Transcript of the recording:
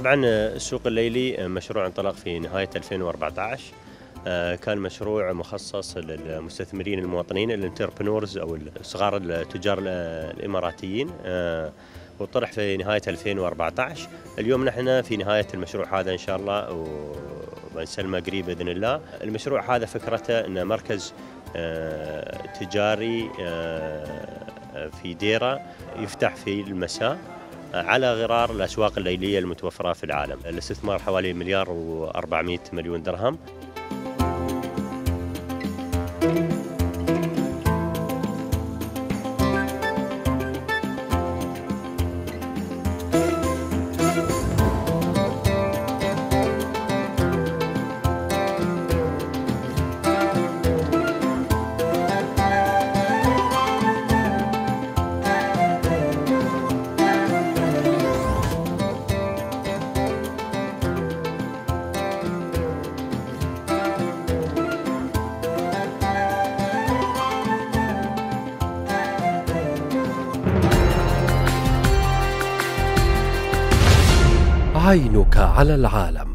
طبعا السوق الليلي مشروع انطلق في نهاية 2014، كان مشروع مخصص للمستثمرين المواطنين الانتربرنورز أو صغار التجار الإماراتيين، وطرح في نهاية 2014. اليوم نحن في نهاية المشروع هذا إن شاء الله وبنسلمه قريب بإذن الله. المشروع هذا فكرته أنه مركز تجاري في ديرة يفتح في المساء على غرار الأسواق الليلية المتوفرة في العالم. الاستثمار حوالي 1,400 مليون درهم. عينك على العالم.